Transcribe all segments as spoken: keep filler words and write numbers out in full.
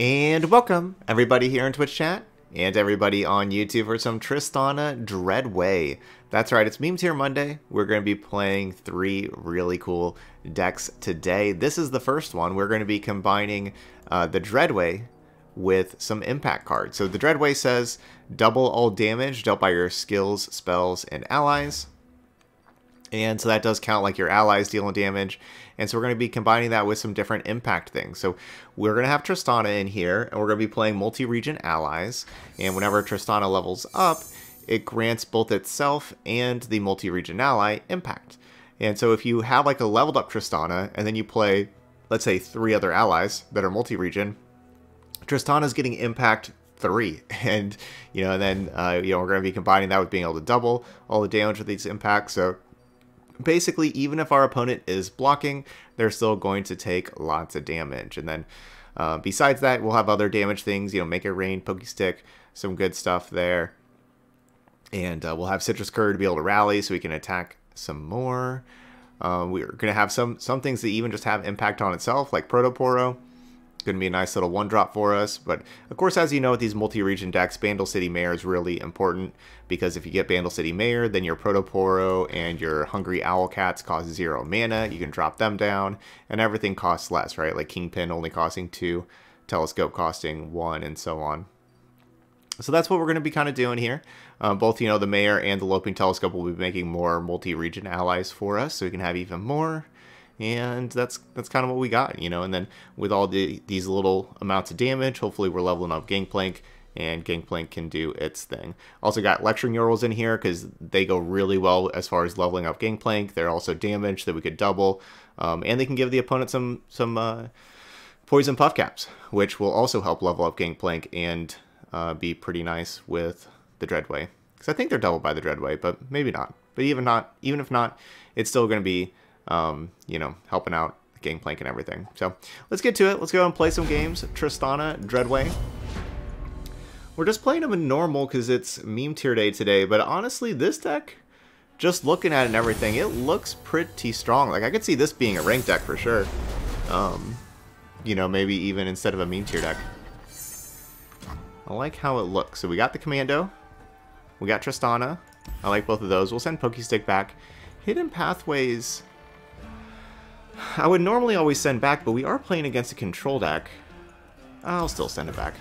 And welcome, everybody here in Twitch chat, and everybody on YouTube for some Tristana Dreadway. That's right, it's Meme Tier Monday. We're going to be playing three really cool decks today. This is the first one. We're going to be combining uh, the Dreadway with some impact cards. So the Dreadway says, double all damage dealt by your skills, spells, and allies. And so that does count like your allies dealing damage. And so we're going to be combining that with some different impact things. So we're going to have Tristana in here, and we're going to be playing multi-region allies. And whenever Tristana levels up, it grants both itself and the multi-region ally impact. And so if you have like a leveled up Tristana, and then you play, let's say, three other allies that are multi-region, Tristana's getting impact three, and you know, and then uh, you know, we're going to be combining that with being able to double all the damage with these impacts. So basically, even if our opponent is blocking, they're still going to take lots of damage. And then uh, besides that, we'll have other damage things, you know, Make It Rain, Poke Stick, some good stuff there. And uh, we'll have Citrus Courier to be able to rally so we can attack some more. Uh, we're going to have some some things that even just have impact on itself, like Protoporo. Going to be a nice little one-drop for us. But, of course, as you know, with these multi-region decks, Bandle City Mayor is really important, because if you get Bandle City Mayor, then your Protoporo and your Hungry Owlcats cost zero mana. You can drop them down, and everything costs less, right? Like Kingpin only costing two, Telescope costing one, and so on. So that's what we're going to be kind of doing here. Um, both, you know, the Mayor and the Loping Telescope will be making more multi-region allies for us, so we can have even more. And that's that's kind of what we got, you know. And then with all the these little amounts of damage, hopefully we're leveling up Gangplank, and Gangplank can do its thing. Also got Lecturing Yordles in here because they go really well as far as leveling up Gangplank. They're also damage that we could double, um, and they can give the opponent some some uh, poison puff caps, which will also help level up Gangplank and uh, be pretty nice with the Dreadway. Because I think they're doubled by the Dreadway, but maybe not. But even not, even if not, it's still going to be Um, you know, helping out Gangplank and everything. So let's get to it. Let's go and play some games. Tristana Dreadway. We're just playing them in normal because it's meme tier day today. But honestly, this deck, just looking at it and everything, it looks pretty strong. Like, I could see this being a ranked deck for sure. Um, you know, maybe even instead of a meme tier deck. I like how it looks. So we got the Commando. We got Tristana. I like both of those. We'll send Poke Stick back. Hidden Pathways, I would normally always send back, but we are playing against a control deck. I'll still send it back.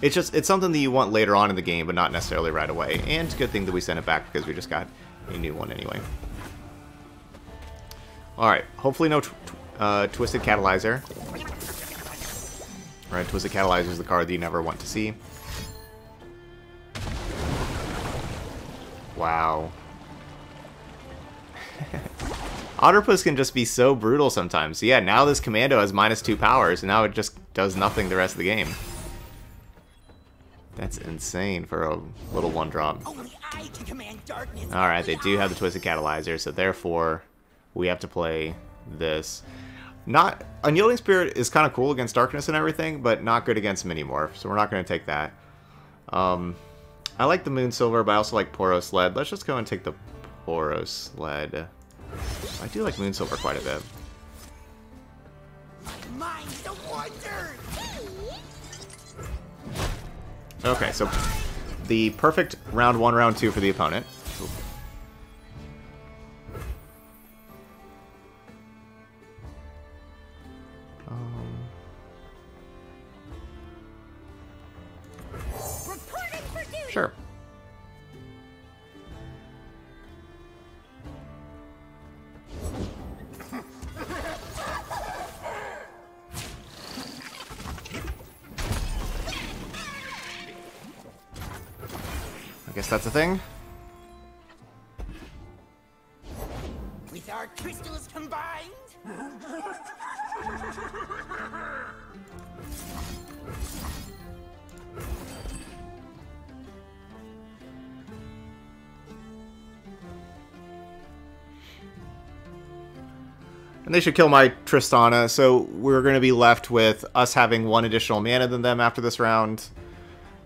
It's just, it's something that you want later on in the game, but not necessarily right away. And it's a good thing that we sent it back because we just got a new one anyway. Alright, hopefully no tw uh, Twisted Catalyzer. Alright, Twisted Catalyzer is the card that you never want to see. Wow. Otterpuss can just be so brutal sometimes. So yeah, now this Commando has minus two powers, and now it just does nothing the rest of the game. That's insane for a little one-drop. Alright, they do have the Twisted Catalyzer, so therefore we have to play this. Not Unyielding Spirit is kind of cool against Darkness and everything, but not good against Minimorph, so we're not going to take that. Um, I like the Moonsilver, but I also like Poro Sled. Let's just go and take the Poro Sled. I do like Moonsilver quite a bit. Okay, so the perfect round one, round two for the opponent. Um. Sure. I guess that's a thing. With our crystals combined. And they should kill my Tristana, so we're going to be left with us having one additional mana than them after this round,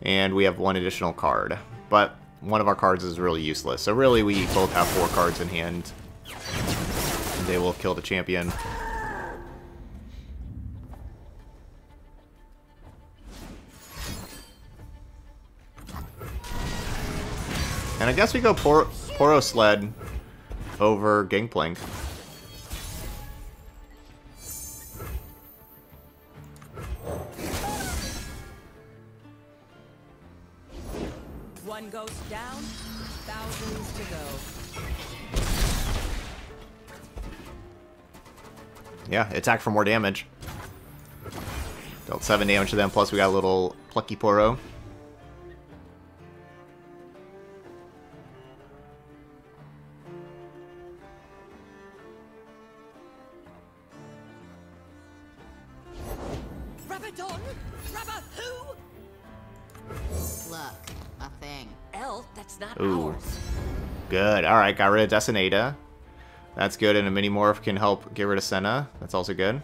and we have one additional card. But one of our cards is really useless. So really, we both have four cards in hand. They will kill the champion. And I guess we go Por Poro Sled over Gangplank. One goes down, thousands to go. Yeah, attack for more damage. Dealt seven damage to them, plus we got a little Plucky Poro. Good. All right, got rid of Desinada. That's good, and a Minimorph can help get rid of Senna. That's also good.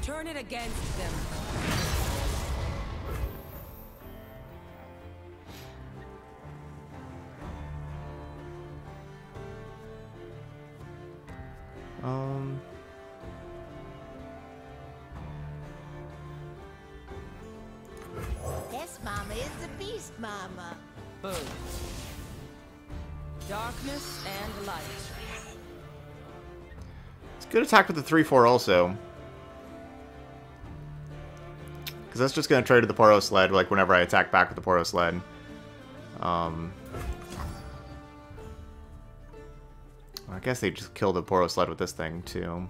Turn it against them. Um. Mama is the beast, Mama. Boom. Darkness and light. It's a good attack with the three four also. Because that's just going to trade to the Poro Sled, like whenever I attack back with the Poro Sled. Um, I guess they just killed the Poro Sled with this thing, too.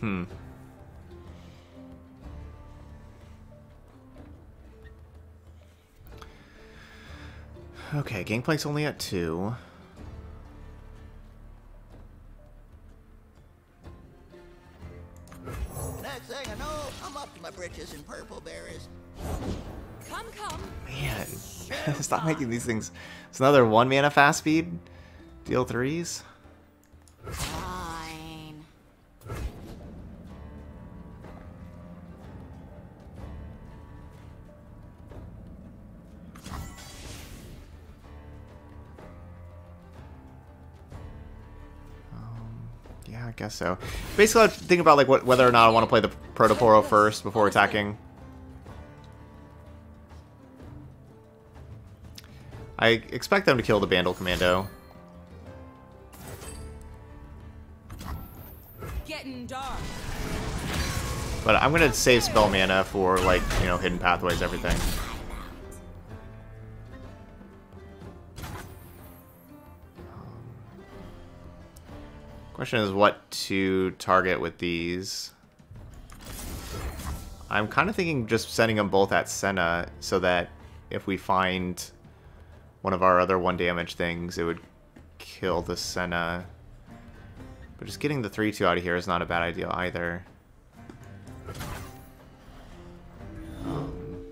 Hmm. Okay, Gangplank's only at two. Next thing I know, I'm up to my britches in purple berries. Come, come. Man, stop making these things. It's another one mana fast speed. Deal threes. Yeah, I guess so. Basically, I think about like what, whether or not I want to play the Protoporo first before attacking. I expect them to kill the Bandle Commando. Getting dark. But I'm gonna save spell mana for like you know Hidden Pathways, everything. Question is what to target with these. I'm kind of thinking just sending them both at Senna so that if we find one of our other one damage things, it would kill the Senna. But just getting the three two out of here is not a bad idea either. Um,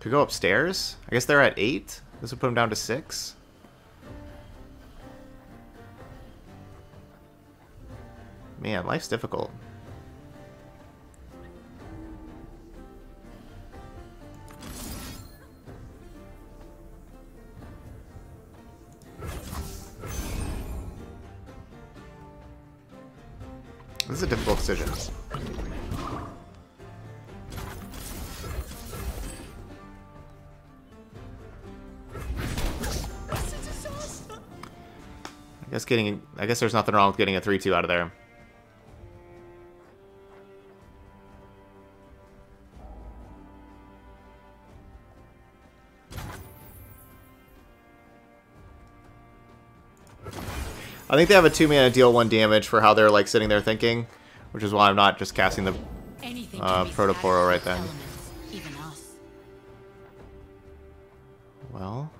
could go upstairs? I guess they're at eight. This would put them down to six. Man, life's difficult. This is a difficult decision. I guess getting I guess there's nothing wrong with getting a three two out of there. I think they have a two mana deal one damage for how they're like sitting there thinking, which is why I'm not just casting the uh, Protoporo right then. Well,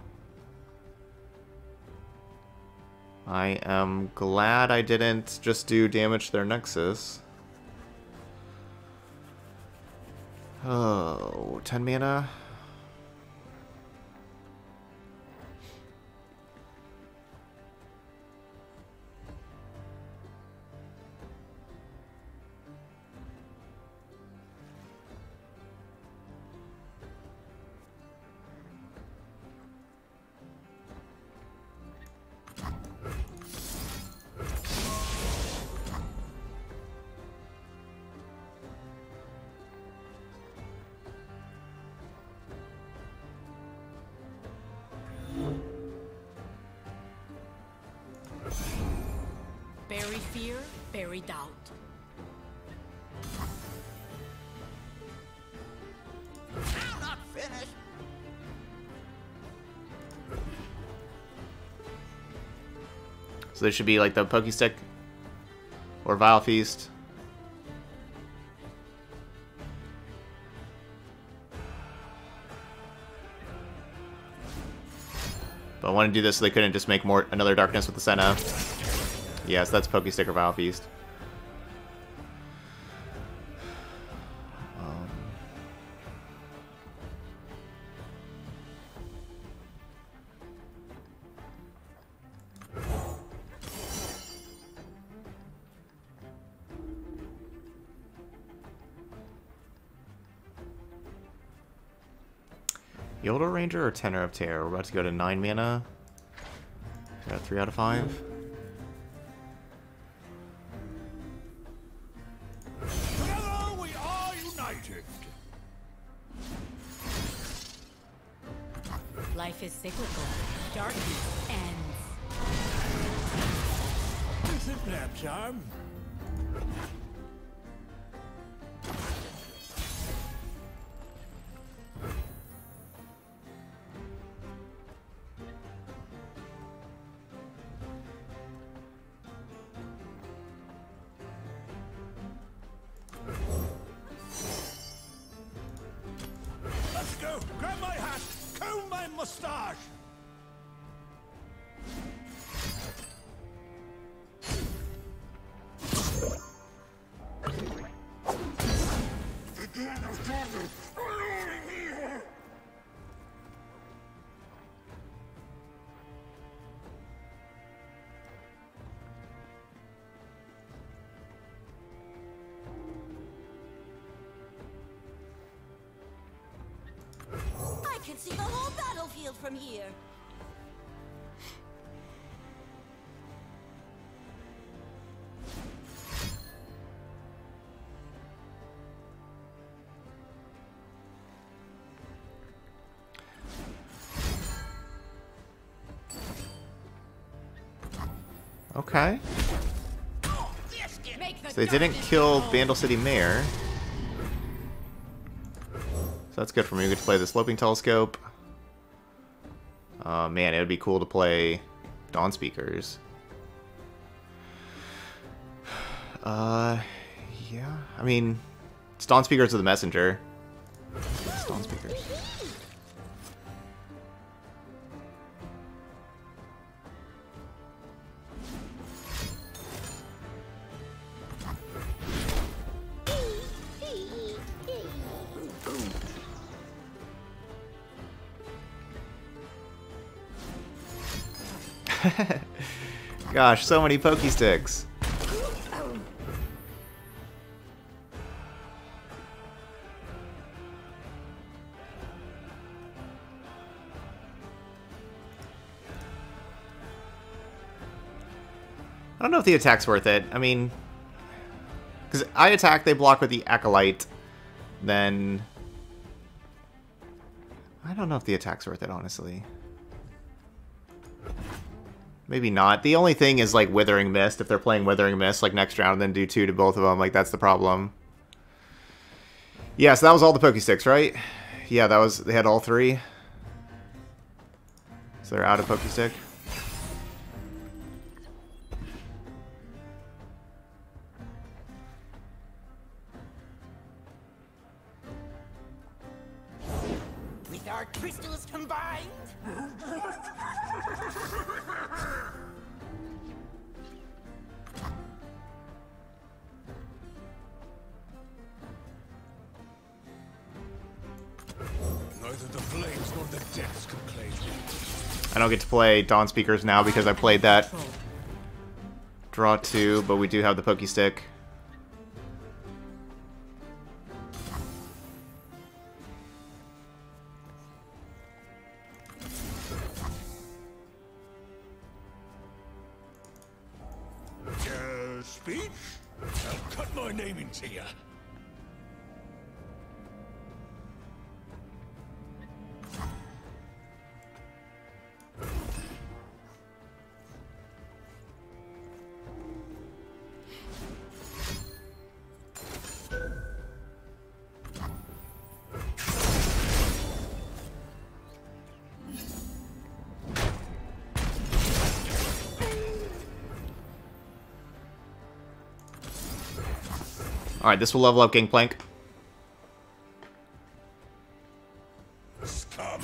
I am glad I didn't just do damage to their Nexus. Oh, ten mana. redoubt. I'm not finished. So there should be like the Poke Stick or Vile Feast. But I want to do this so they couldn't just make more another darkness with the Senna. Yeah, so that's Poke Stick or Vile Feast. Um. Yordle Ranger or Tenor of Terror? We're about to go to nine mana. Got three out of five. Life is cyclical. Darkness ends. Is it nap time? I can see the whole battlefield from here. Okay. So they didn't kill Bandle City Mayor. So that's good for me. We get to play this Loping Telescope. Uh, man, it would be cool to play Dawn Speakers. Uh, yeah. I mean, it's Dawn Speakers with the Messenger. It's Dawn Speakers. Gosh, so many Poke Sticks. I don't know if the attack's worth it. I mean, because I attack, they block with the Acolyte, then I don't know if the attack's worth it, honestly. Maybe not. The only thing is, like, Withering Mist. If they're playing Withering Mist, like, next round, then do two to both of them. Like, that's the problem. Yeah, so that was all the Poke Sticks, right? Yeah, that was... They had all three. So they're out of Poke Stick. With our crystals combined... I don't get to play Dawn Speakers now because I played that. Draw two, but we do have the Poke Stick. Uh, speech? I'll cut my name into ya. Alright, this will level up Gangplank. Scum.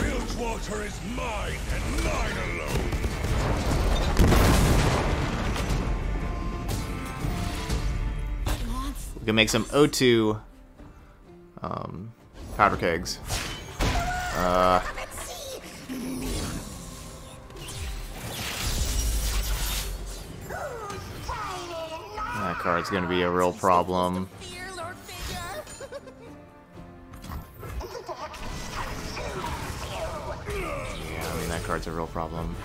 Bilgewater is mine and mine alone. We can make some O two um, powder kegs. Uh, that card's going to be a real problem. Yeah, I mean, that card's a real problem.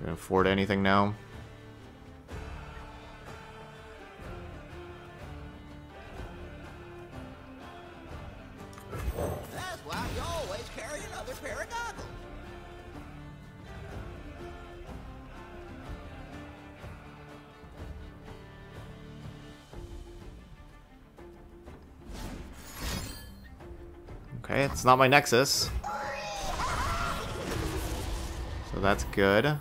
Can afford anything now? That's why you always carry another pair of goggles. Okay, it's not my Nexus, so that's good.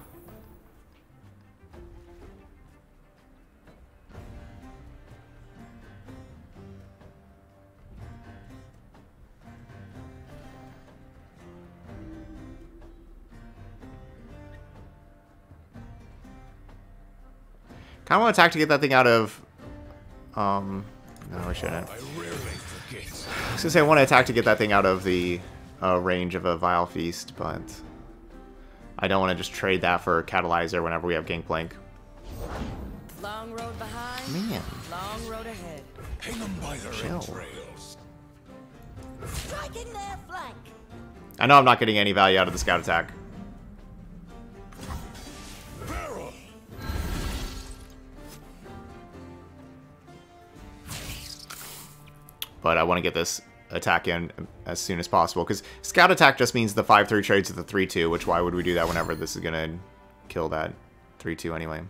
I want to attack to get that thing out of. Um, no, we shouldn't. I was gonna say I want to attack to get that thing out of the uh, range of a Vile Feast, but I don't want to just trade that for a Catalyzer whenever we have Gangplank. Long road behind. Man. Long road ahead. Hang them by their entrails. Strike in their flank. I know I'm not getting any value out of the scout attack. But I want to get this attack in as soon as possible. Because scout attack just means the five three trades to the three two. Which, why would we do that whenever this is going to kill that three two anyway?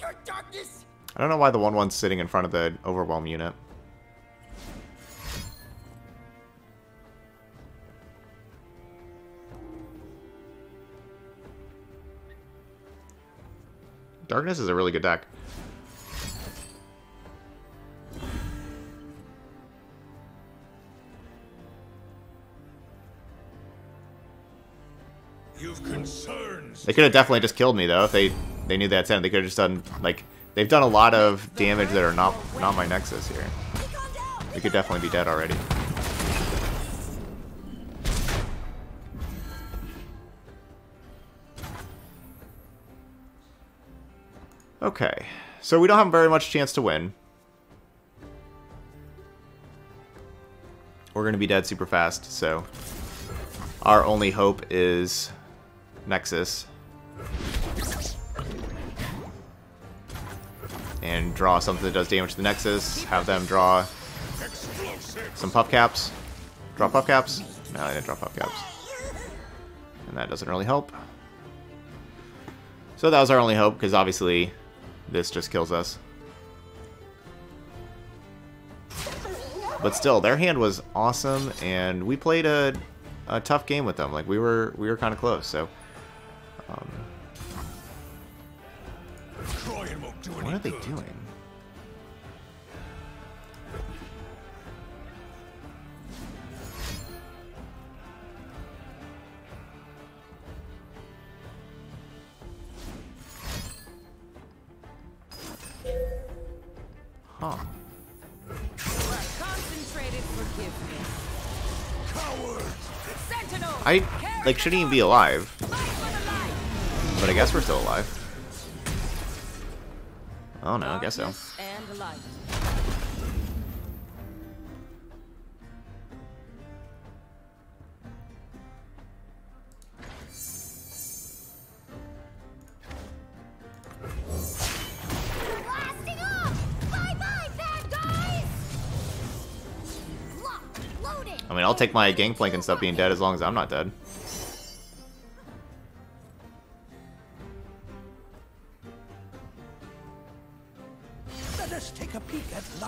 Your darkness. I don't know why the one one's sitting in front of the overwhelm unit. Darkness is a really good deck. They could have definitely just killed me though if they they knew that ten. They could have just done like they've done a lot of damage that are not not my Nexus here. They could definitely be dead already. Okay, so we don't have very much chance to win. We're gonna be dead super fast, so our only hope is Nexus. And draw something that does damage to the Nexus. Have them draw some puff caps. Draw puff caps? No, I didn't draw puff caps. And that doesn't really help. So that was our only hope, because obviously this just kills us. But still, their hand was awesome, and we played a a tough game with them. Like we were we were kind of close, so um, what are they doing? Huh. I, like, shouldn't even be alive. But I guess we're still alive. Oh no, I guess so. I mean, I'll take my Gangplank and stuff being dead as long as I'm not dead.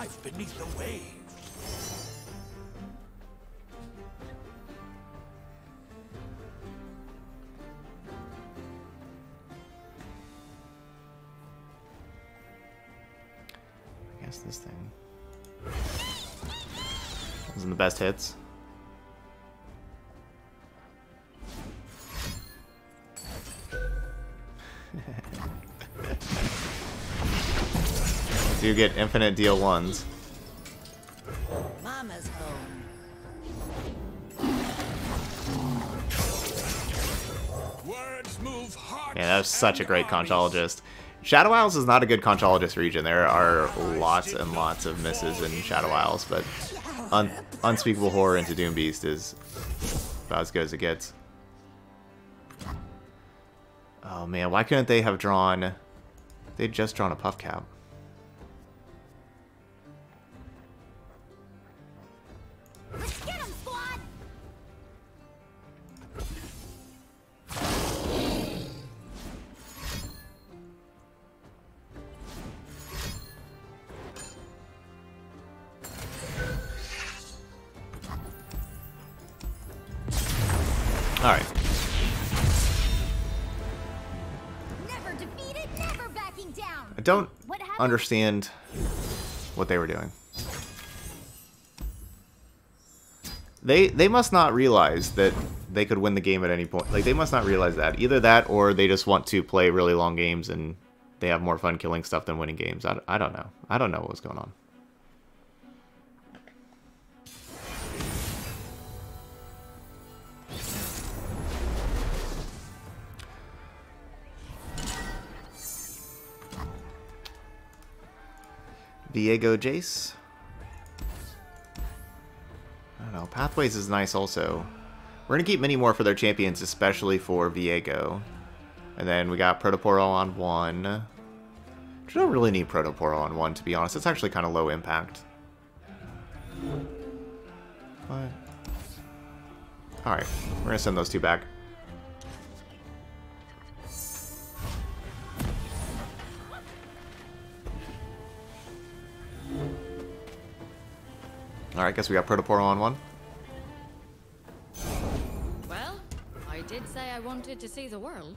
life beneath the waves. I guess this thing wasn't the best hits. You get infinite deal ones. Mama's home. Words move hard. Yeah, that was such a great Conchologist. Shadow Isles is not a good Conchologist region. There are lots and lots of misses in Shadow Isles, but un Unspeakable Horror into Doom Beast is about as good as it gets. Oh man, why couldn't they have drawn... They'd just drawn a Puff Cap. Alright. Never defeated, never backing down. I don't what understand what they were doing. They they must not realize that they could win the game at any point. Like, they must not realize that. Either that or they just want to play really long games and they have more fun killing stuff than winning games. I, I don't know. I don't know what was going on. Diego Jace. I don't know. Pathways is nice also. We're going to keep Minimorph for their champions, especially for Viego. And then we got Protoporo on one. I don't really need Protoporo on one, to be honest. It's actually kind of low impact. But... Alright. We're going to send those two back. Alright, guess we got Protoporo on one. Well, I did say I wanted to see the world.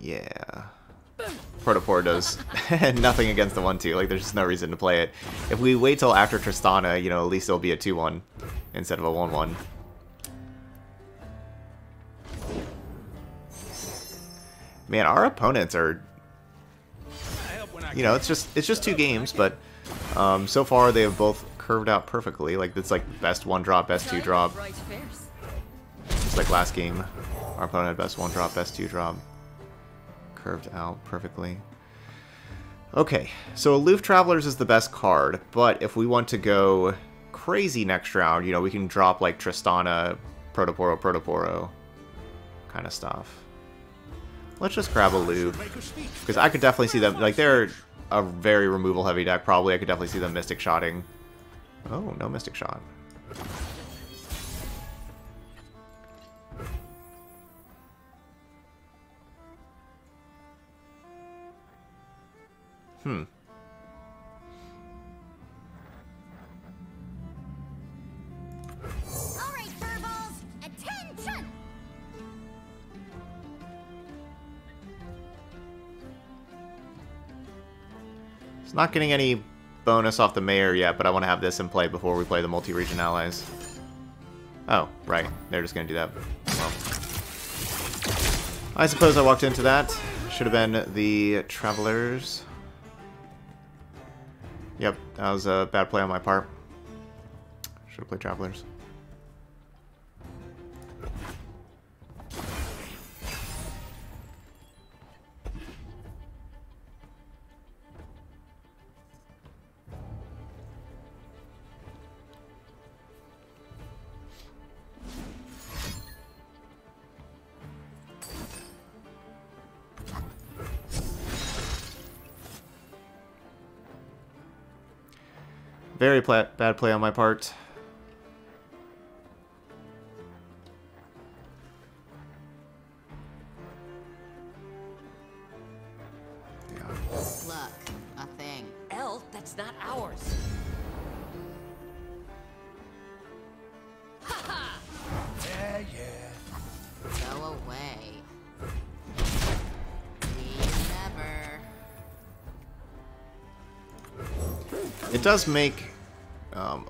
Yeah. Protoporo does nothing against the one two. Like, there's just no reason to play it. If we wait till after Tristana, you know, at least it'll be a two one instead of a one one. Man, our opponents are... You know, it's just it's just two games, but... Um, so far, they have both curved out perfectly. Like, it's like best one drop, best two drop. Just like last game, our opponent had best one drop, best two drop. Curved out perfectly. Okay, so Aloof Travelers is the best card, but if we want to go crazy next round, you know, we can drop like Tristana, Protoporo, Protoporo kind of stuff. Let's just grab Aloof, because I could definitely see them, like, they're... a very removal heavy deck, probably. I could definitely see them Mystic Shotting. Oh, no Mystic Shot. Hmm. All right, Furballs, attention! It's not getting any bonus off the mayor yet, but I want to have this in play before we play the multi-region allies. Oh, right. They're just going to do that. Well, I suppose I walked into that. Should have been the Travelers. Yep, that was a bad play on my part. Should have played Travelers. Very pla bad play on my part. Yeah. Luck, a not ours. Ha ha! Yeah, yeah. Go away. Please never. It does make um,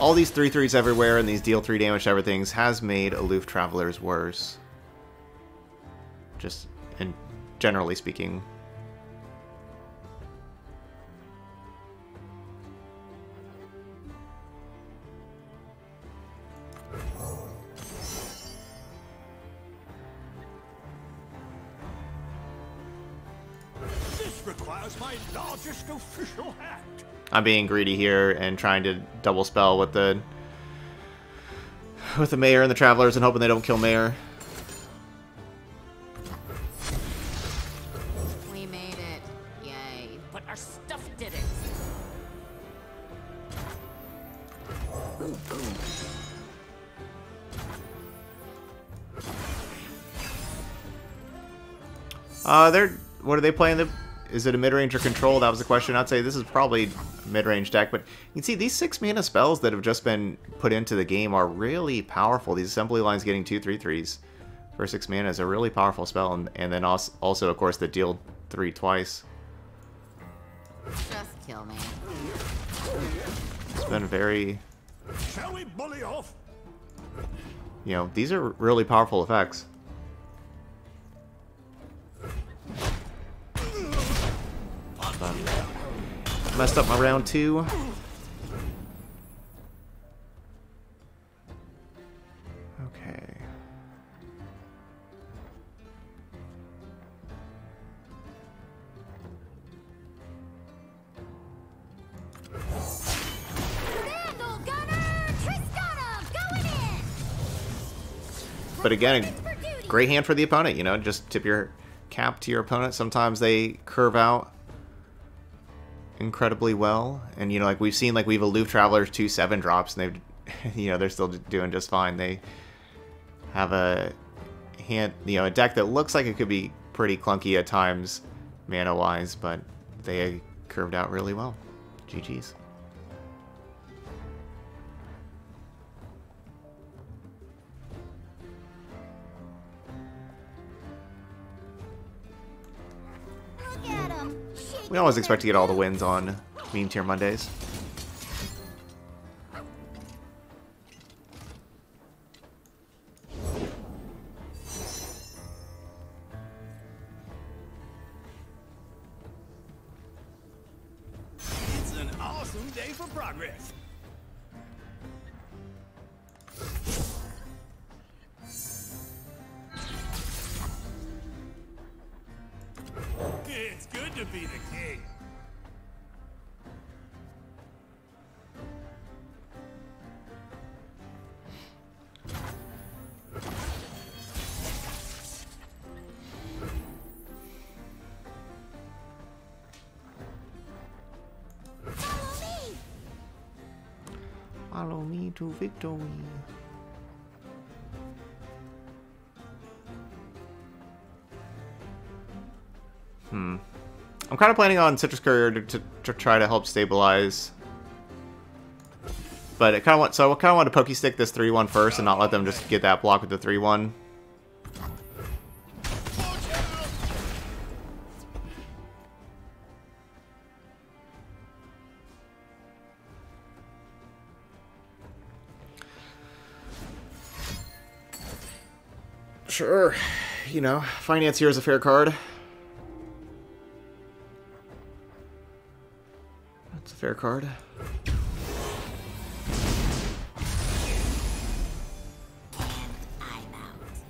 all these three threes everywhere and these deal three damage to everythings has made Aloof Travelers worse. Just in generally speaking. I'm being greedy here and trying to double spell with the with the mayor and the travelers and hoping they don't kill mayor. We made it, yay! But our stuff did it. Uh, they're what are they playing? The is it a mid range or control? That was the question. I'd say this is probably mid-range deck, but you can see these six mana spells that have just been put into the game are really powerful. These assembly lines getting two three threes for six mana is a really powerful spell, and, and then also, also of course the deal three twice. Just kill me. It's been very Shall we bully off? You know, these are really powerful effects. But, messed up my round two. Okay. Vandal Gunner, Tristana, going in. But again, a great hand for the opponent, you know, just tip your cap to your opponent. Sometimes they curve out incredibly well, and you know, like we've seen, like we've Aloof Travelers two seven drops, and they've, you know, they're still doing just fine. They have a hand, you know, a deck that looks like it could be pretty clunky at times, mana wise, but they curved out really well. G Gs. We always expect to get all the wins on Meme Tier Mondays. It's an awesome day for progress. It's good to be the king. Follow me. Follow me to victory. Hmm. I'm kind of planning on Citrus Courier to, to, to try to help stabilize, but I kind of want so I kind of want to Poke Stick this three one first and not let them just get that block with the three one. Sure, you know, finance here is a fair card. It's a fair card. And I'm out.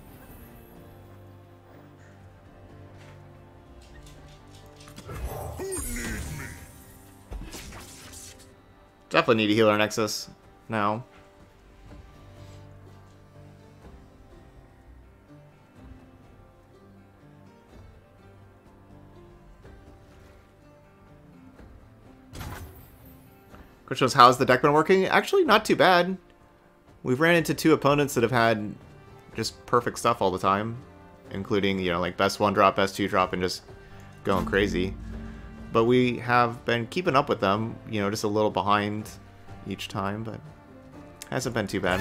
Who needs me? Definitely need a healer nexus now. Which was, how's the deck been working? Actually, not too bad. We've ran into two opponents that have had just perfect stuff all the time, including, you know, like best one drop, best two drop, and just going crazy. but we have been keeping up with them, you know, just a little behind each time, but hasn't been too bad.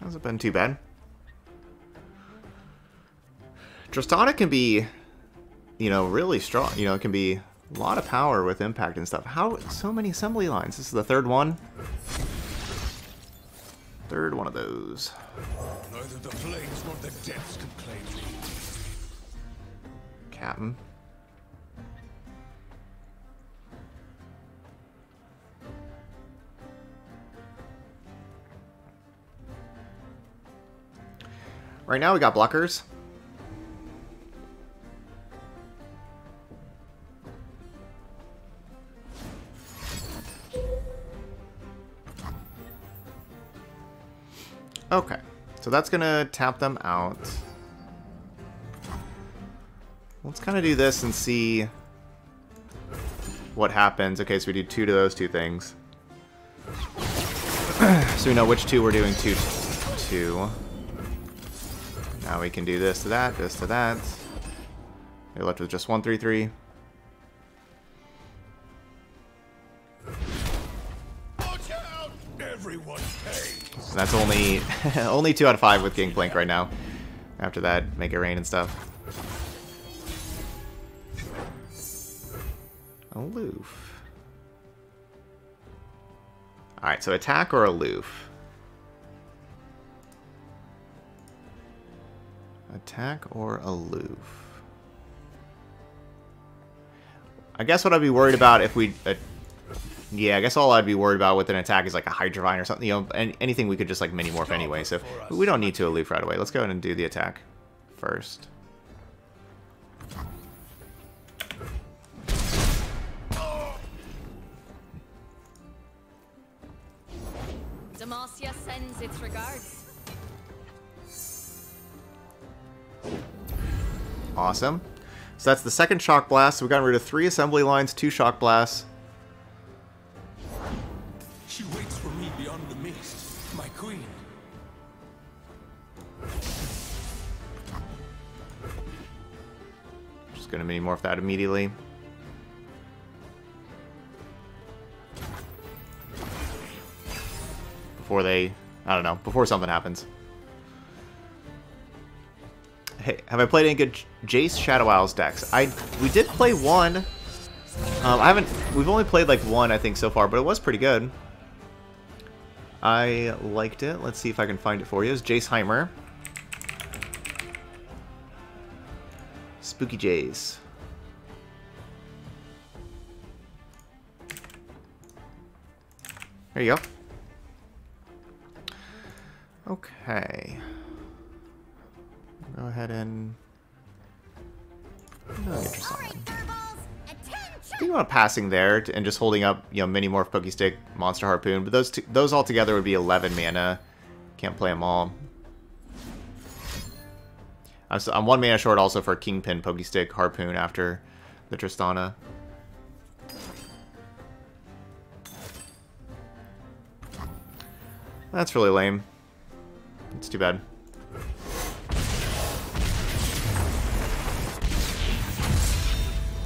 Hasn't been too bad. Tristana can be, you know, really strong. You know, it can be a lot of power with impact and stuff. How so many assembly lines? This is the third one. Third one of those. Neither the flames nor the depths can claim me. Captain. Right now we got blockers. Okay, so that's gonna tap them out. Let's kind of do this and see what happens. Okay, so we do two to those two things. So we know which two we're doing two to. Now we can do this to that, this to that. You're left with just one, three, three. Watch out! Everyone pays. So that's only only two out of five with Gangplank right now. After that, Make It Rain and stuff. Aloof. All right, so attack or aloof. Attack or aloof? I guess what I'd be worried about if we... Uh, yeah, I guess all I'd be worried about with an attack is like a Hydrovine or something. You know, and anything we could just like Minimorph anyway. So we don't need to aloof right away. Let's go ahead and do the attack first. Demacia sends its regards. Awesome. So that's the second Shock Blast. So we've gotten rid of three assembly lines, two Shock Blasts. She waits for me beyond the mist, my queen. Just gonna Minimorph that immediately. Before they, I don't know, before something happens. Hey, have I played any good Jace Shadow Owls decks? I we did play one. Um, I haven't. We've only played like one, I think, so far, but it was pretty good. I liked it. Let's see if I can find it for you. It's Jace Heimer, Spooky Jace. There you go. Okay. Go ahead and. Oh, interesting. I think about passing there and just holding up, you know, Minimorph, Poke Stick, Monster Harpoon. But those two, those all together would be eleven mana. Can't play them all. I'm, so, I'm one mana short also for Kingpin, Poke Stick, Harpoon after the Tristana. That's really lame. It's too bad.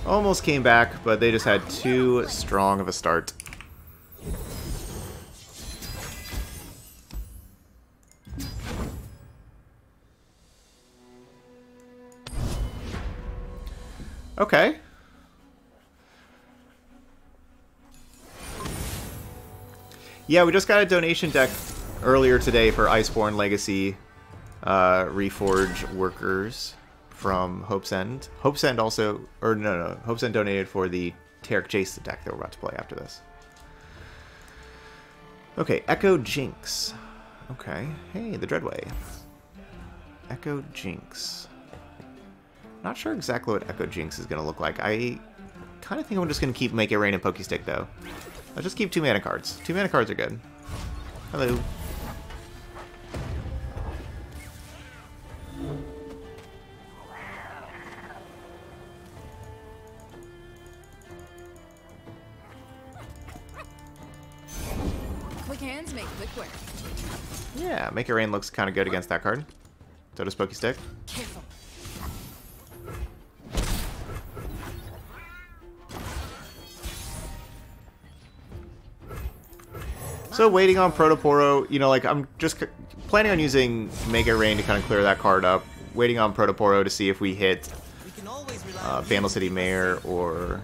Almost came back, but they just had too strong of a start. Okay. Yeah, we just got a donation deck earlier today for Iceborne Legacy uh, Reforge workers. From Hope's End. Hope's End also, or no, no, Hope's End donated for the Taric Jace deck that we're about to play after this. Okay, Ekko Jinx. Okay. Hey, the Dreadway. Ekko Jinx. Not sure exactly what Ekko Jinx is going to look like. I kind of think I'm just going to keep Make It Rain and Poke Stick, though. I'll just keep two mana cards. Two mana cards are good. Hello. Quick hands make quick work. Yeah, Make It Rain looks kind of good against that card. So does Poke Stick. Careful. So waiting on Protoporo, you know, like, I'm just planning on using Make It Rain to kind of clear that card up. Waiting on Protoporo to see if we hit uh, Bandle City Mayor or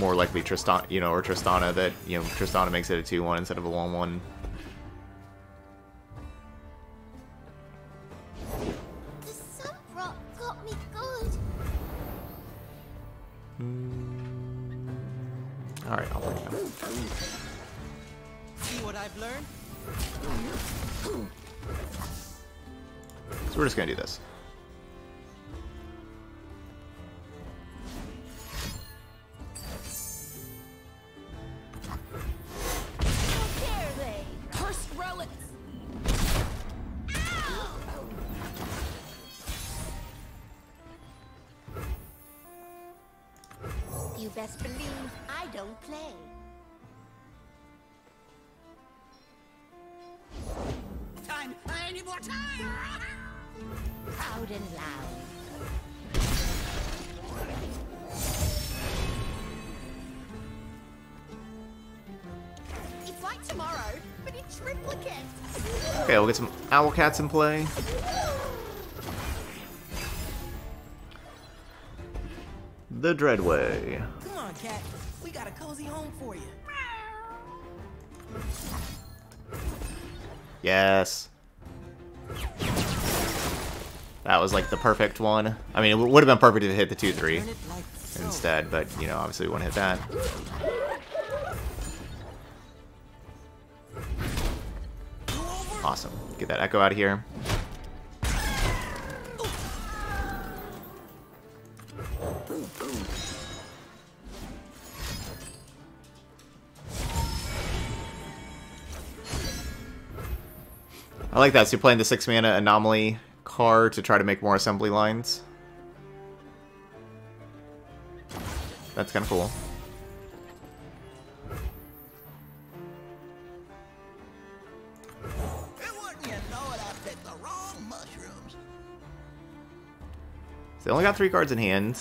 more likely Tristana, you know, or Tristana that, you know, Tristana makes it a two one instead of a one one. Alright, I'll bring him. See what I've learned? So we're just gonna do this. Best believe I don't play. Time! I need more time! Loud and loud. It's like tomorrow, but it's replicant. Okay, we'll get some owl cats in play. The Dreadway. Come on, cat. We got a cozy home for you. Yes. That was like the perfect one. I mean, it would have been perfect if it hit the two three instead, but, you know, obviously we want to hit that. Awesome. Get that Ekko out of here. I like that. So you're playing the six mana anomaly card to try to make more assembly lines. That's kind of cool. So they only got three cards in hand.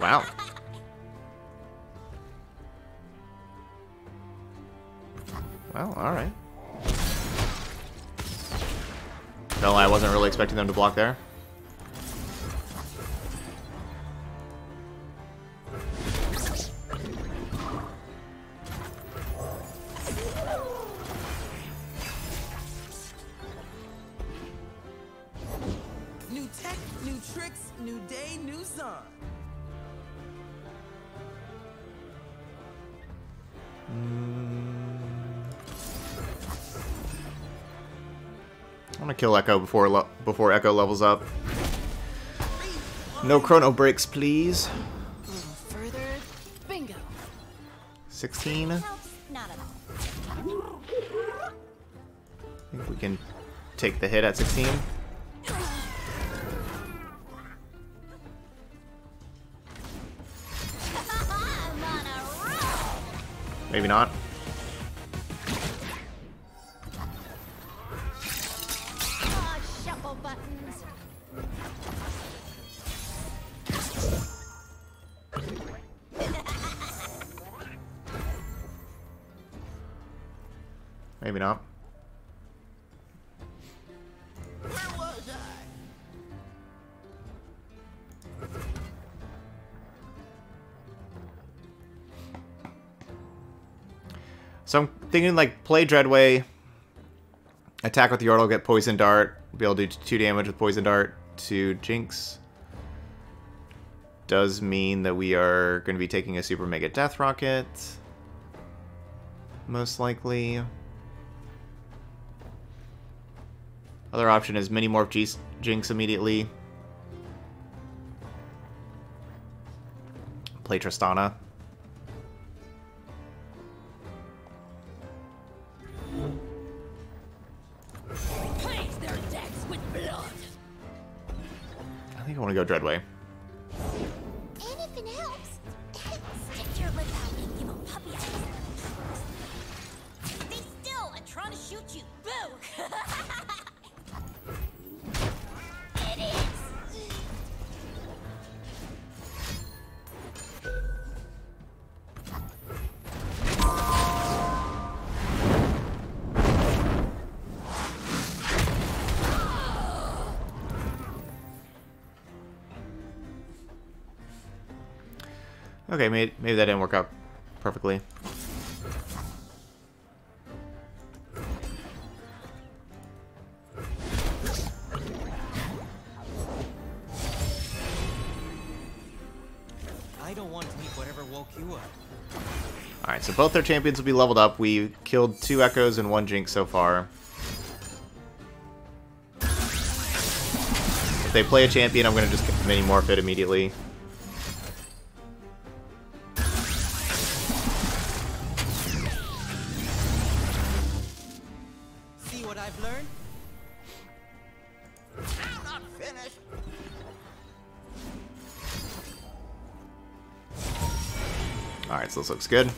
Wow. Well, alright. No, I wasn't really expecting them to block there. New tech, new tricks, new day, new song. I'm gonna kill Ekko before le before Ekko levels up. No chrono breaks, please. A little further, bingo. Sixteen. I think we can take the hit at sixteen. Maybe not. Oh, shuffle buttons. Maybe not. Where was I? So I'm thinking like play Dreadway, attack with the Yordle, get Poison Dart, be able to do two damage with Poison Dart to Jinx. Does mean that we are going to be taking a Super Mega Death Rocket, most likely. Other option is Minimorph Jinx immediately. Play Tristana. Plays their decks with blood. I think I want to go Dreadway. Anything else? Stick your lip out and give a puppy eyes. Stay still and try to shoot you. Boo! Okay, maybe, maybe that didn't work out perfectly. I don't want to meet whatever woke you up. Alright, so both their champions will be leveled up. We killed two Ekkos and one Jinx so far. If they play a champion, I'm going to just Minimorph it immediately. Alright, so this looks good.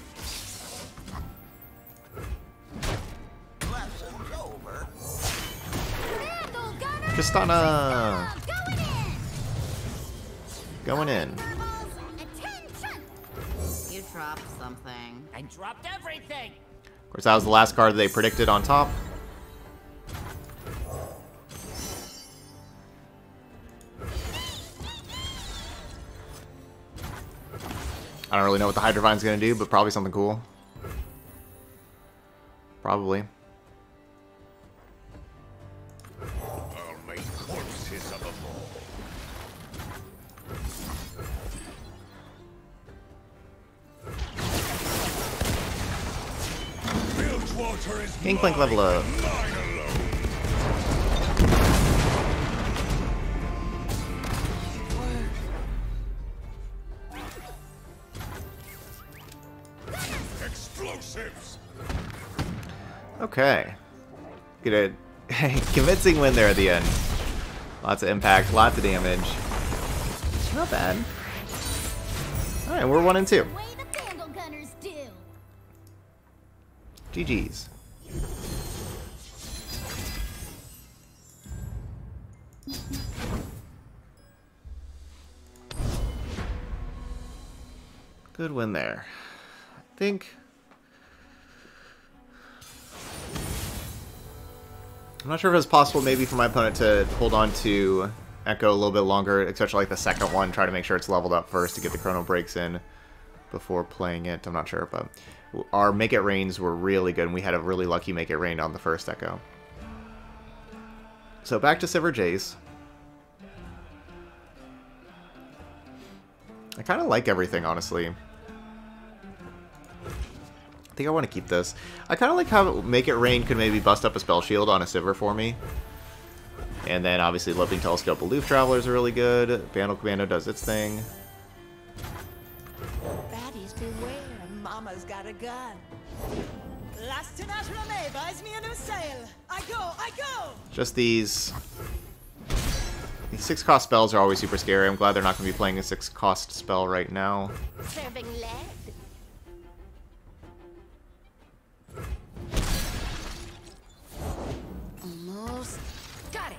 Tristana! Going in. You dropped something. I dropped everything! Of course, that was the last card they predicted on top. I don't really know what the Hydrovine's gonna do, but probably something cool. Probably. I'll make corpses of them all. Gangplank level up. Okay. Get a convincing win there at the end. Lots of impact, lots of damage. Not bad. Alright, we're one and two. G G's. Good win there. I think... I'm not sure if it's possible maybe for my opponent to hold on to Ekko a little bit longer, especially like the second one, try to make sure it's leveled up first to get the Chrono Breaks in before playing it. I'm not sure, but our Make It Rains were really good, and we had a really lucky Make It Rain on the first Ekko. So back to Silver Jace. I kind of like everything, honestly. I think I want to keep this. I kind of like how Make It Rain could maybe bust up a Spell Shield on a Sivir for me. And then, obviously, Loping Telescope, Aloof Travelers are really good. Bandle Commando does its thing. Baddies beware, Mama's got a gun. Last Tenage buys me a new sail. I go, I go! Just these... These six-cost spells are always super scary. I'm glad they're not going to be playing a six-cost spell right now. Serving lead. Got it.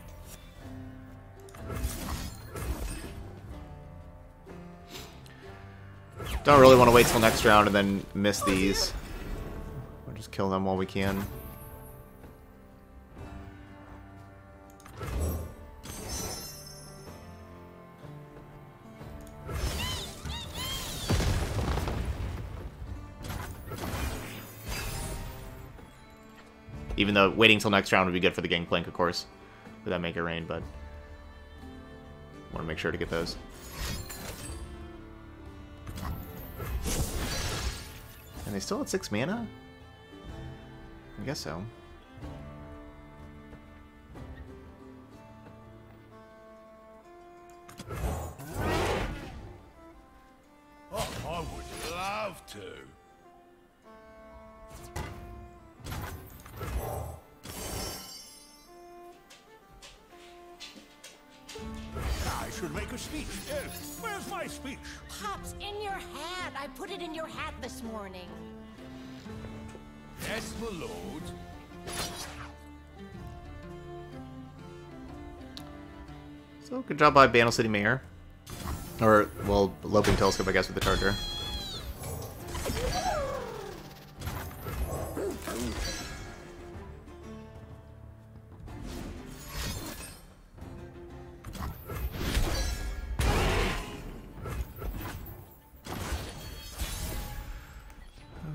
Don't really want to wait till next round and then miss these. We'll just kill them while we can. Even though waiting till next round would be good for the Gangplank, of course. Would that make it rain, but... want to make sure to get those. And they still at six mana? I guess so. Oh, I would love to. I should make a speech. Yes. Where's my speech? Pops, in your hat. I put it in your hat this morning. Yes, my lord. So, good job by Bandle City Mayor. Or, well, Loping Telescope, I guess, with the Charger.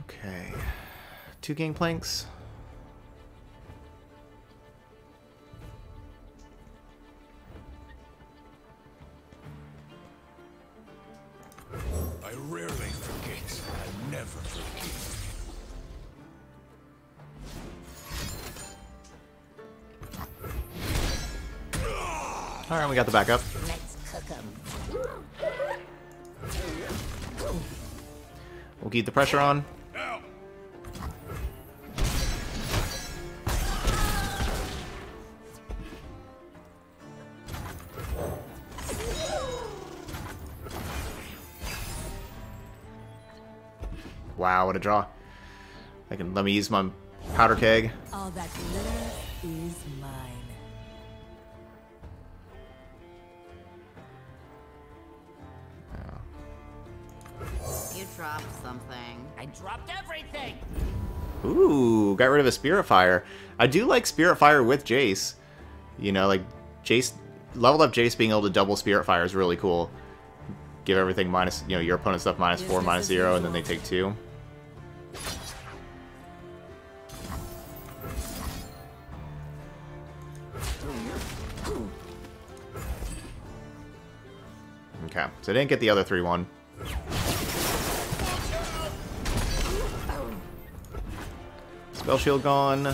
Okay. Two Gangplanks. Alright, we got the backup. Let's cook 'em. We'll keep the pressure on. Wow, what a draw. I can let me use my powder keg. All that glitter is mine. Drop something. I dropped everything. Ooh, got rid of a Spirit Fire. I do like Spirit Fire with Jace. You know, like Jace leveled up Jace being able to double Spirit Fire is really cool. Give everything minus, you know, your opponent's stuff minus four, minus zero, and then they take two. Okay, so I didn't get the other three one. Spell shield gone.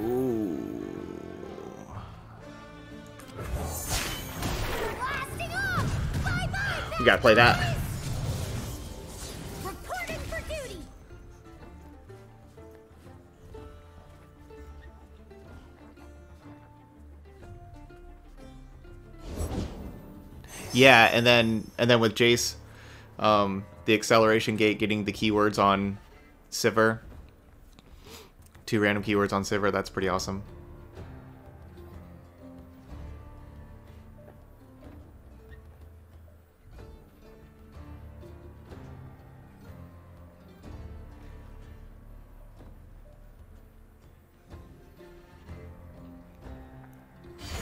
Ooh. You gotta play that. Reporting for duty. Yeah, and then and then with Jace, um. the acceleration gate, getting the keywords on Sivir. Two random keywords on Sivir, that's pretty awesome.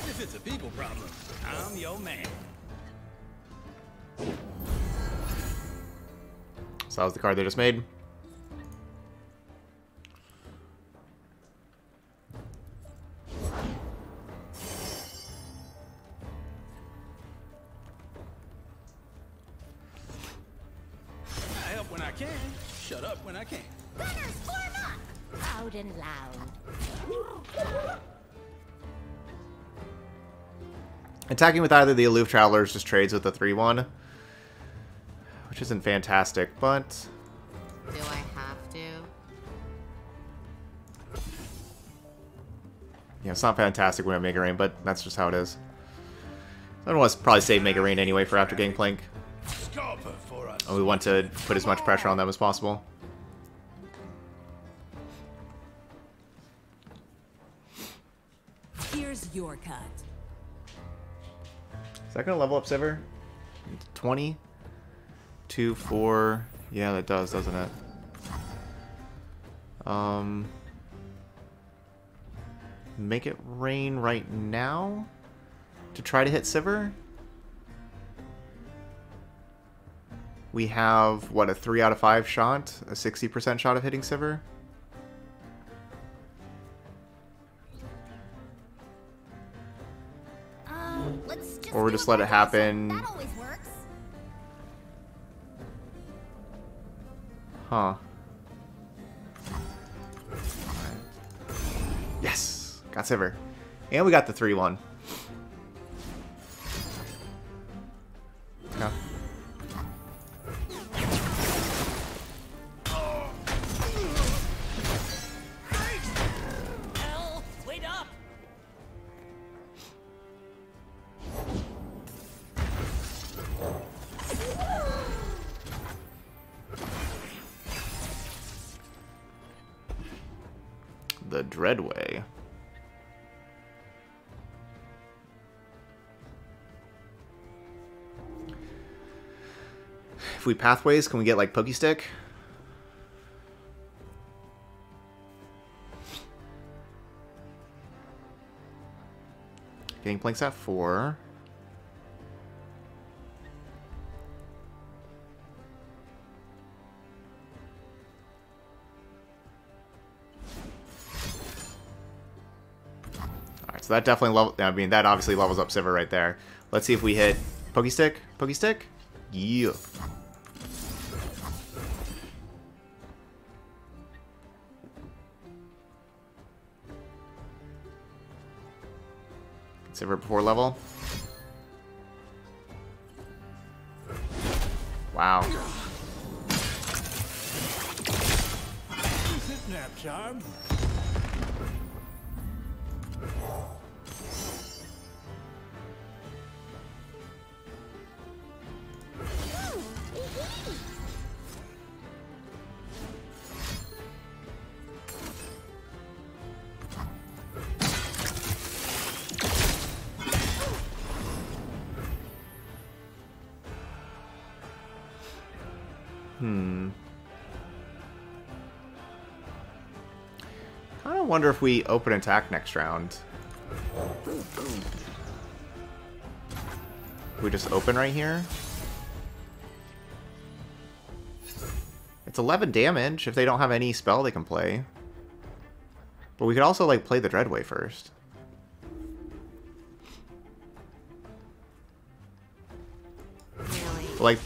If it's a people problem, I'm your man. So that was the card they just made. I help when I can, shut up when I can. Runners form up! Loud and loud. Attacking with either the Aloof Travelers just trades with the three one. Which isn't fantastic, but... do I have to? Yeah, it's not fantastic when I Make It Rain, but that's just how it is. I don't want to probably save Make It Rain anyway for after Gangplank. And we want to put as much pressure on them as possible. Here's your cut. Is that going to level up Sivir? twenty? Two, four, yeah, that does, doesn't it? Um, Make It Rain right now to try to hit Sivir. We have, what, a three out of five shot? A sixty percent shot of hitting Sivir? Uh, let's just or we'll just let it happen. That always works. Huh. Yes! Got Sivir. And we got the three one. Yeah. The Dreadway. If we pathways, can we get like Poke Stick? Gangplank's at four. Alright, so that definitely level. I mean, that obviously levels up Sivir right there. Let's see if we hit Poke Stick. Poke Stick? Yeah. Sivir before level. Wow. Snap charm. I wonder if we open attack next round. We just open right here. It's eleven damage. If they don't have any spell they can play. But we could also like play the Dreadway first. But, like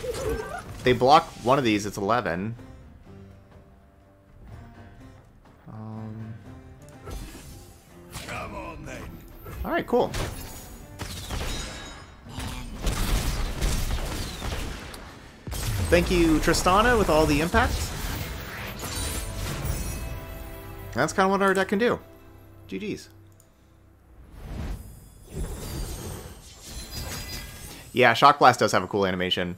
they block one of these, it's eleven. Alright, cool. Thank you, Tristana, with all the impact. That's kind of what our deck can do. G G's. Yeah, Shock Blast does have a cool animation.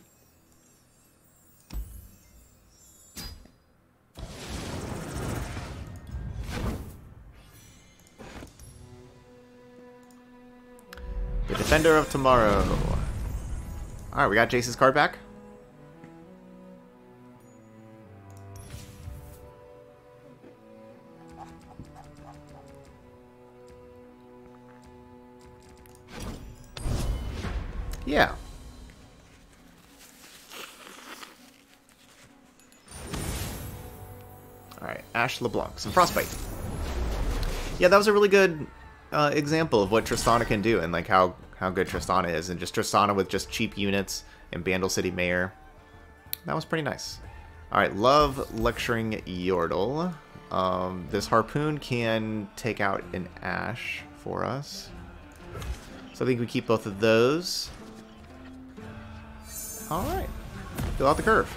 Defender of Tomorrow. Alright, we got Jace's card back. Yeah. Alright, Ash LeBlanc. Some Frostbite. Yeah, that was a really good uh, example of what Tristana can do and like how how good Tristana is, and just Tristana with just cheap units and Bandle City Mayor. That was pretty nice. Alright, love lecturing Yordle. Um, this Harpoon can take out an Ash for us. So I think we keep both of those. Alright, fill out the curve.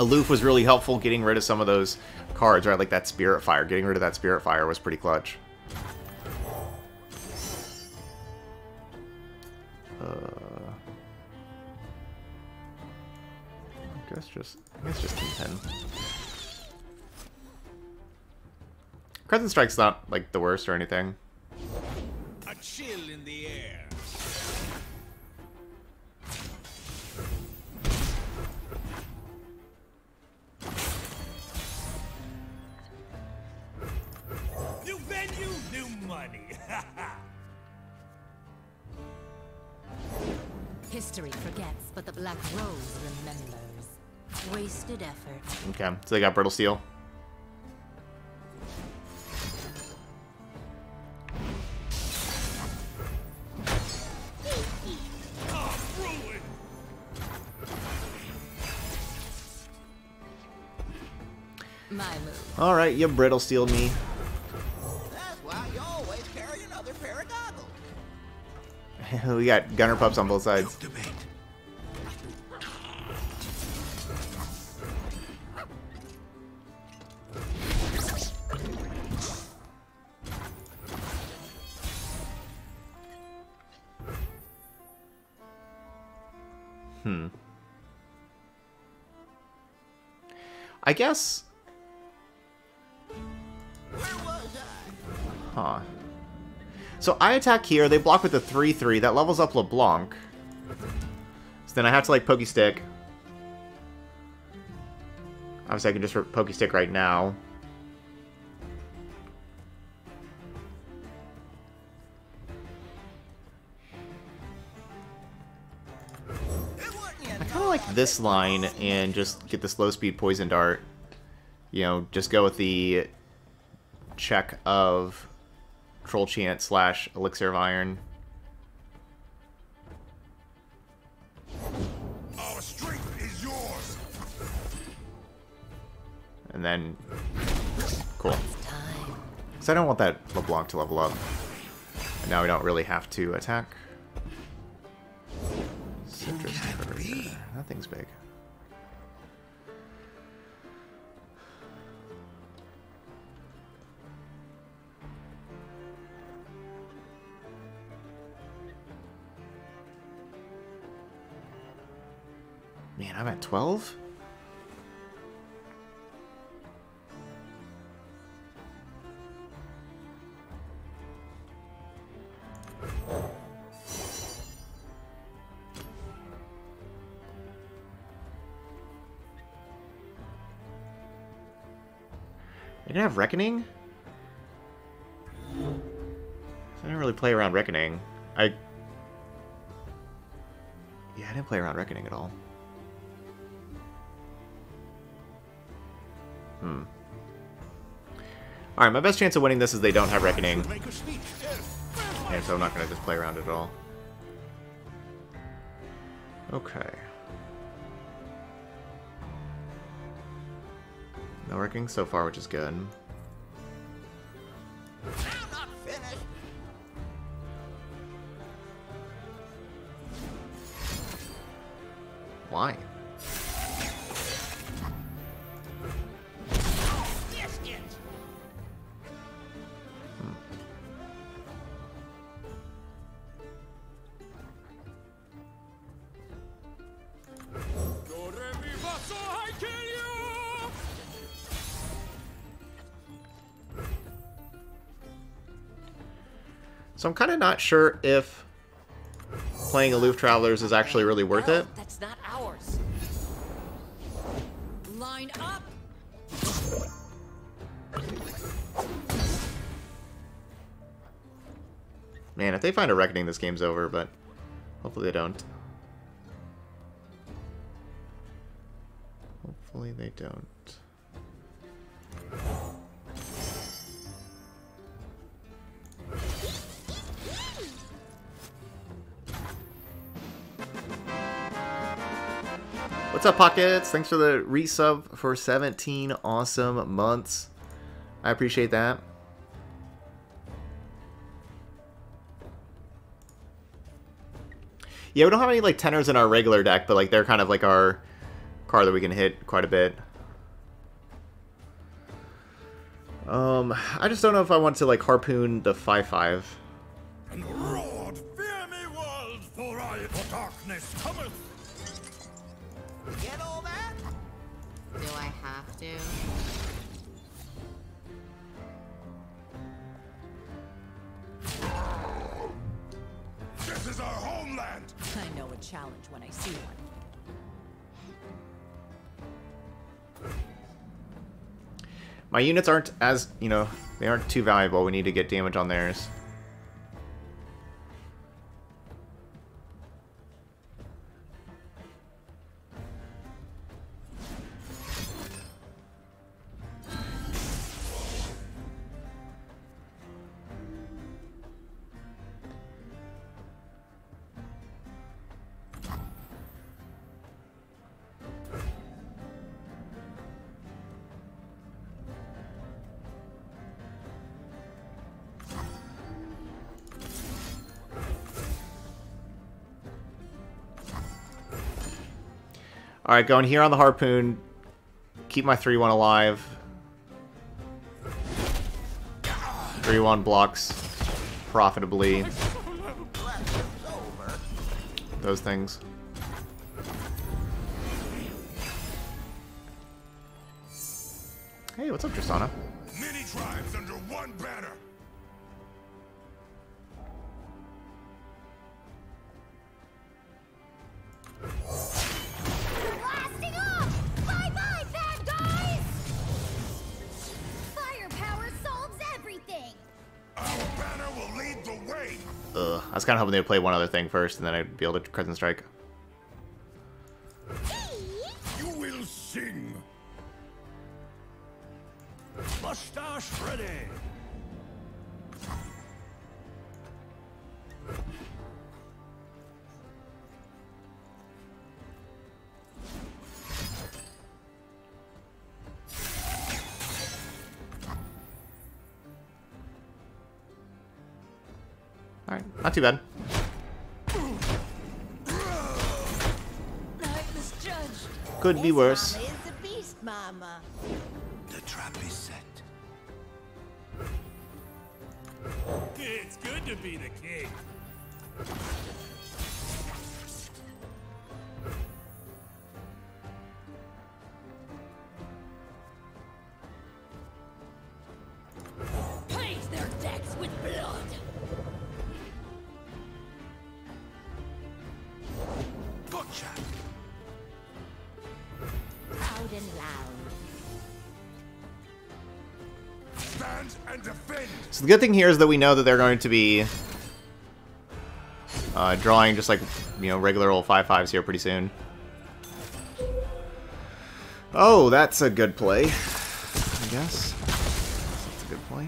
Aloof was really helpful getting rid of some of those cards, right? Like that Spirit Fire. Getting rid of that Spirit Fire was pretty clutch. Uh, I guess just, I guess just Kingpin. Crescent Strike's not like the worst or anything. A chill in the air. New money. History forgets, but the Black Rose remembers. Wasted effort. Okay, so they got Brittle Steel. Alright, you Brittle Steeled me. That's why you always carry another pair of goggles. We got gunner pups on both sides. Hmm. I guess... Huh. So I attack here, they block with the three three, that levels up LeBlanc. So then I have to like Poke Stick. Obviously I can just Poke Stick right now. I kinda like this line and just get the slow speed Poison Dart. You know, just go with the check of Troll Chant slash Elixir of Iron. Our strength is yours. And then, cool. Because I don't want that LeBlanc to level up. And now we don't really have to attack. Citrus Courier. That thing's big. Man, I'm at twelve? I didn't have Reckoning? I didn't really play around Reckoning. I... Yeah, I didn't play around Reckoning at all. Hmm. Alright, my best chance of winning this is they don't have Reckoning. And so I'm not going to just play around it at all. Okay. No Reckoning so far, which is good. Why? So I'm kind of not sure if playing Aloof Travelers is actually really worth it. That's not ours. Line up. Man, if they find a Reckoning, this game's over, but hopefully they don't. Hopefully they don't. What's up, Pockets? Thanks for the resub for seventeen awesome months. I appreciate that. Yeah, we don't have any like tenors in our regular deck, but like they're kind of like our card that we can hit quite a bit. Um, I just don't know if I want to like harpoon the five five. And roared, fear me, world, for I, for darkness cometh. Get all that? Do I have to? This is our homeland. I know a challenge when I see one. My units aren't as, you know, they aren't too valuable. We need to get damage on theirs. Alright, going here on the Harpoon. Keep my three one alive. three one blocks profitably. Those things. Hey, what's up, Tristana? Many tribes under one banner. Blasting off! Bye-bye, bad guys! Firepower solves everything. Our banner will lead the way. Ugh, I was kind of hoping they'd play one other thing first, and then I'd be able to Crescent Strike. You will sing. Mustache ready. All right, not too bad. Could be worse. The trap is set. It's good to be the king. Pays their decks with blood. Gotcha. Loud and loud. And so the good thing here is that we know that they're going to be uh, drawing just like, you know, regular old five fives here pretty soon. Oh, that's a good play, I guess. That's a good play.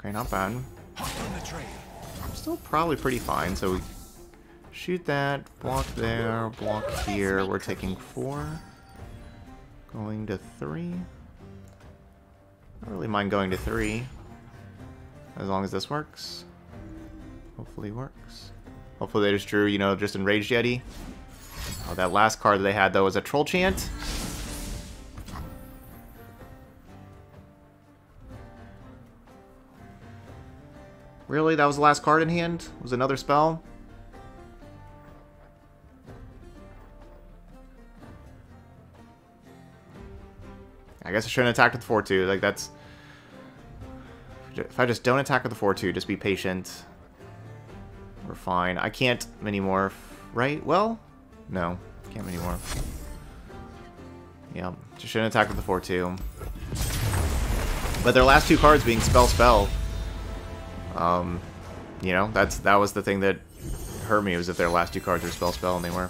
Okay, not bad. Still probably pretty fine, so we shoot that, block there, block here, we're taking four, going to three, I don't really mind going to three, as long as this works, hopefully works, hopefully they just drew, you know, just Enraged Yeti. Oh, that last card that they had though was a Troll Chant. Really? That was the last card in hand? Was another spell? I guess I shouldn't attack with four two. Like, that's... If I just don't attack with the four two, just be patient. We're fine. I can't Minimorph, right? Well, no. Can't Minimorph. Yeah. Just shouldn't attack with the four two. But their last two cards being Spell, Spell... Um, you know, that's that was the thing that hurt me, was if their last two cards were spell spell, and they were.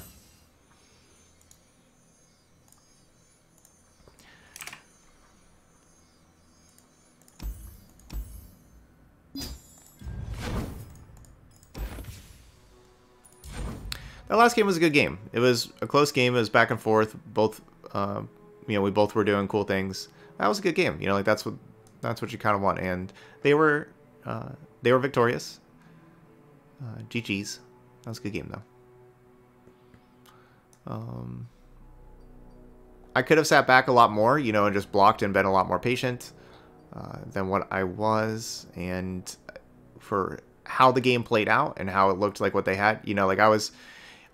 That last game was a good game. It was a close game. It was back and forth. Both, uh, you know, we both were doing cool things. That was a good game. You know, like that's what that's what you kind of want, and they were. Uh, they were victorious. Uh, G G's. That was a good game, though. Um, I could have sat back a lot more, you know, and just blocked and been a lot more patient uh, than what I was. And for how the game played out and how it looked like what they had, you know, like I was...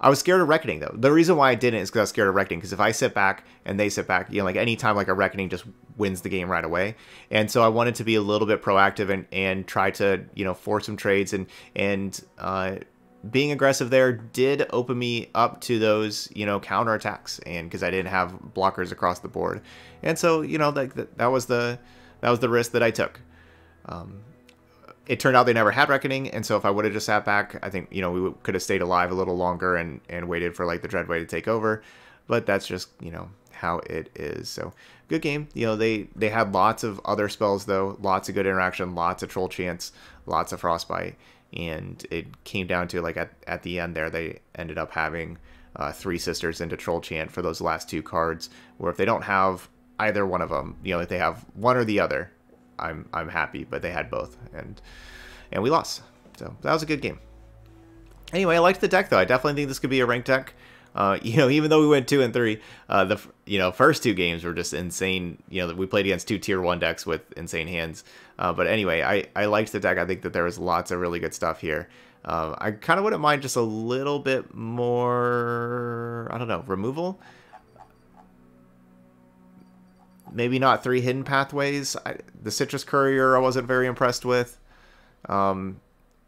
I was scared of Reckoning, though. The reason why I didn't is because I was scared of Reckoning. Because if I sit back and they sit back, you know, like any time like a Reckoning just wins the game right away. And so I wanted to be a little bit proactive and and try to, you know, force some trades. And and uh, being aggressive there did open me up to those, you know, counterattacks. And because I didn't have blockers across the board, and so you know, like that, that was the that was the risk that I took. Um, It turned out they never had Reckoning, and so if I would have just sat back, I think, you know, we could have stayed alive a little longer and, and waited for, like, the Dreadway to take over. But that's just, you know, how it is. So, good game. You know, they, they had lots of other spells, though. Lots of good interaction, lots of Troll Chants, lots of Frostbite. And it came down to, like, at, at the end there, they ended up having uh, Three Sisters into Troll Chant for those last two cards, where if they don't have either one of them. You know, if they have one or the other, I'm I'm happy. But they had both, and and we lost. So that was a good game. Anyway, I liked the deck though. I definitely think this could be a ranked deck. Uh, you know, even though we went two and three, uh, the you know first two games were just insane. You know, we played against two tier one decks with insane hands. Uh, but anyway, I I liked the deck. I think that there was lots of really good stuff here. Uh, I kind of wouldn't mind just a little bit more, I don't know, removal? Maybe not three Hidden Pathways. I, the Citrus Courier I wasn't very impressed with. Um,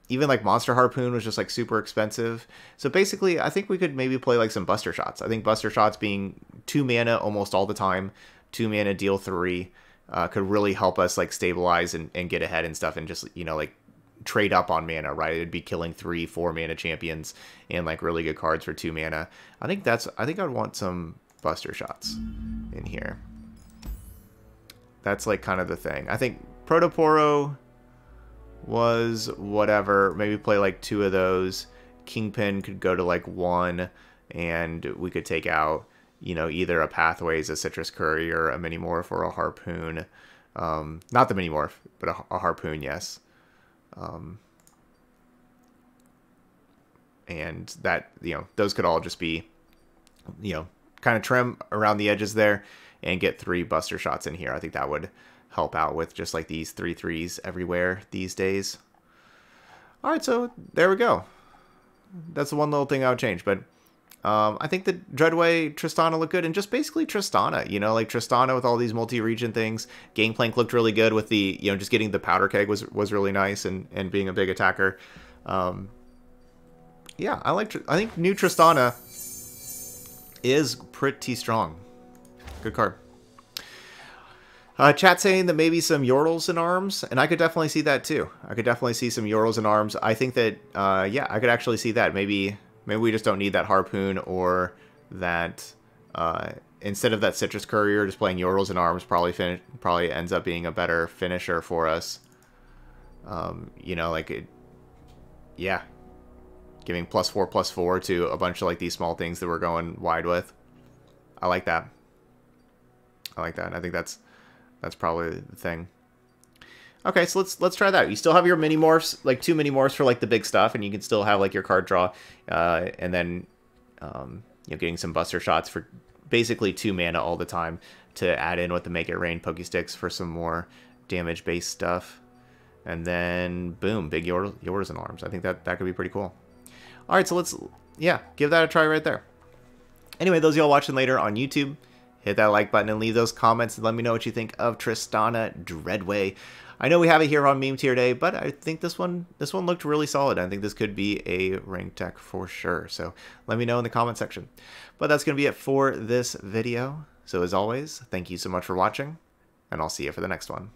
even like Monster Harpoon was just like super expensive. So basically, I think we could maybe play like some Buster Shots. I think Buster Shots being two mana almost all the time, two mana deal three, uh, could really help us like stabilize and, and get ahead and stuff and just, you know, like trade up on mana, right? It'd be killing three, four mana champions and like really good cards for two mana. I think that's, I think I'd want some Buster Shots in here. That's like kind of the thing. I think Protoporo was whatever. Maybe play like two of those. Kingpin could go to like one and we could take out, you know, either a Pathways, a Citrus Courier, a Minimorph, or a Harpoon. Um, not the Minimorph, but a, a Harpoon, yes. Um, and that, you know, those could all just be, you know, kind of trim around the edges there and get three Buster Shots in here. I think that would help out with just like these three threes everywhere these days. All right, so there we go. That's the one little thing I would change, but um, I think the Dreadway Tristana looked good, and just basically Tristana, you know, like Tristana with all these multi-region things. Gangplank looked really good with the, you know, just getting the Powder Keg was was really nice, and and being a big attacker. Um, yeah, I like. I think new Tristana is pretty strong. Good card. Uh, chat saying that maybe some Yordles in Arms, and I could definitely see that too. I could definitely see some Yordles in Arms. I think that, uh, yeah, I could actually see that. Maybe maybe we just don't need that Harpoon or that, uh, instead of that Citrus Courier, just playing Yordles in Arms probably finish, probably ends up being a better finisher for us. Um, you know, like, it, yeah, giving plus four, plus four to a bunch of like these small things that we're going wide with. I like that. I like that. And I think that's that's probably the thing. Okay, so let's let's try that. You still have your mini morphs, like two mini morphs for like the big stuff, and you can still have like your card draw, uh, and then um, you know, getting some Buster Shots for basically two mana all the time to add in with the Make It Rain Poke Sticks for some more damage based stuff, and then boom, big Yordles in Arms. I think that that could be pretty cool. All right, so let's yeah, give that a try right there. Anyway, those of y'all watching later on YouTube, hit that like button and leave those comments and let me know what you think of Tristana Dreadway. I know we have it here on Meme Tier Day, but I think this one this one looked really solid. I think this could be a ranked deck for sure. So let me know in the comment section. But that's going to be it for this video. So as always, thank you so much for watching, and I'll see you for the next one.